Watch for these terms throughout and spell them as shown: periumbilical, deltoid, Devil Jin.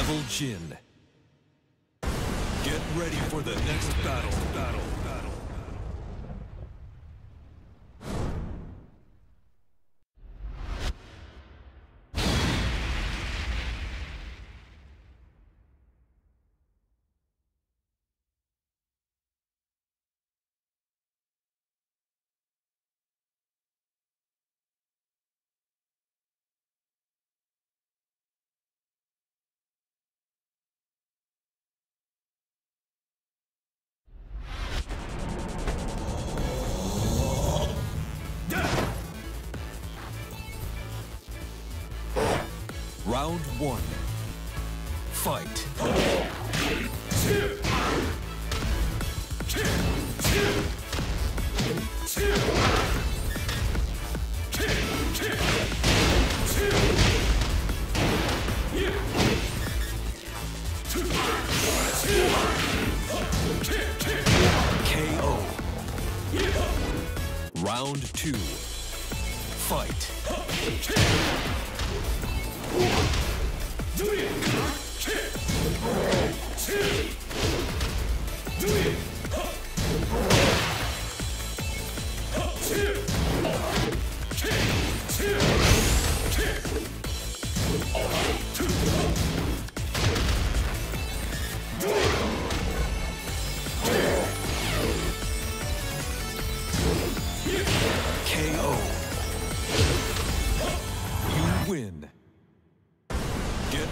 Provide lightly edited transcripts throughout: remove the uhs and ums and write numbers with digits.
Devil Jin. Get ready for the next battle. Round one. Fight. KO. Round two. Fight. KO. You win. Get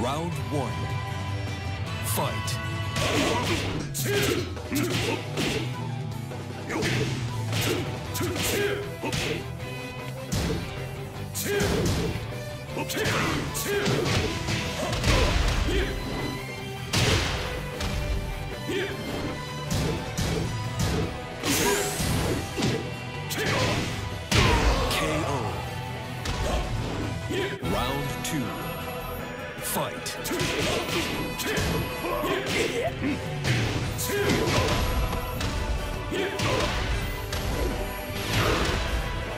Round one. Fight. KO. Round two. Fight. KO.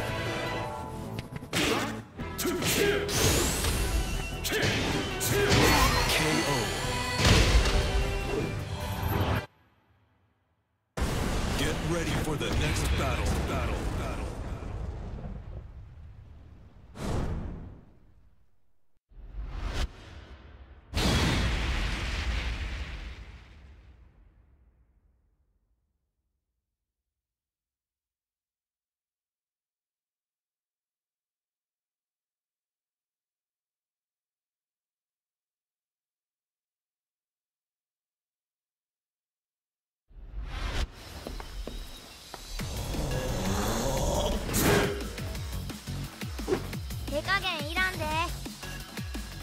Get ready for the next battle.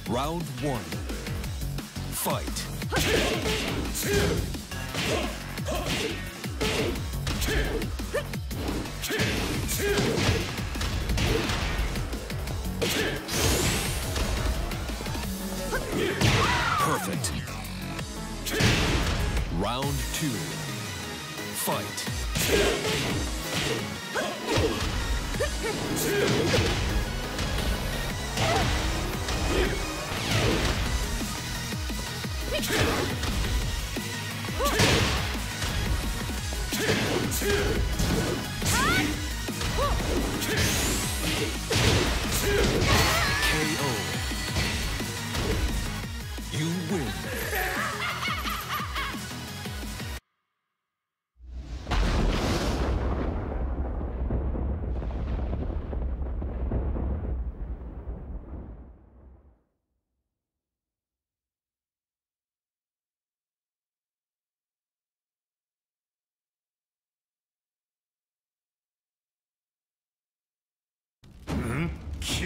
Round one. Fight. Perfect. Round two. Fight. KO. You win.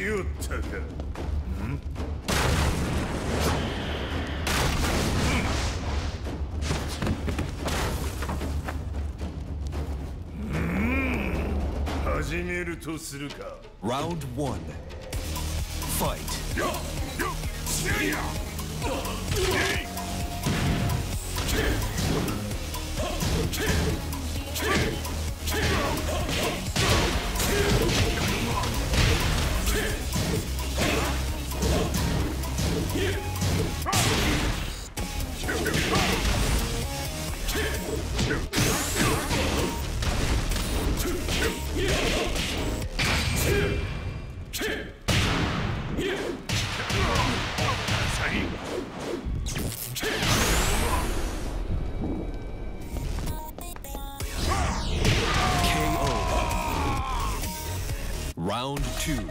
You took it. Round one. Fight. Round two.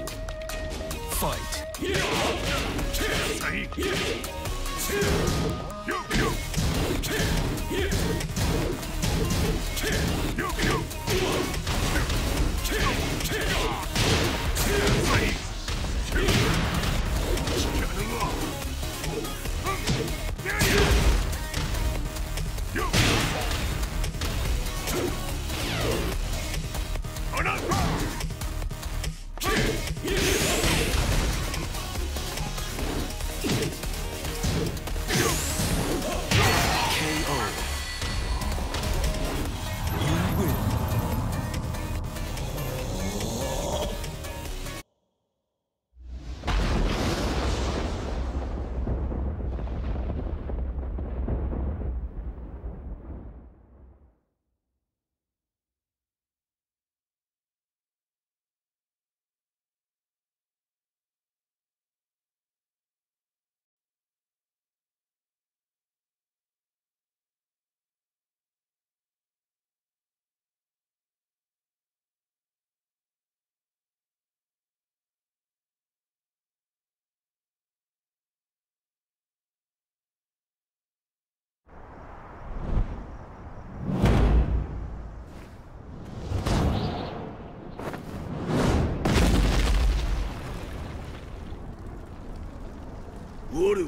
Fight. I am the greatest man in the world. Round one. Fight. Round two. Fight. KO.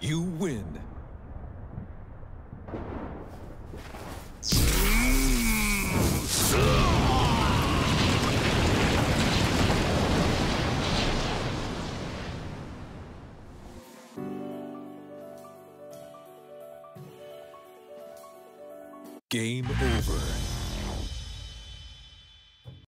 You win. Game over.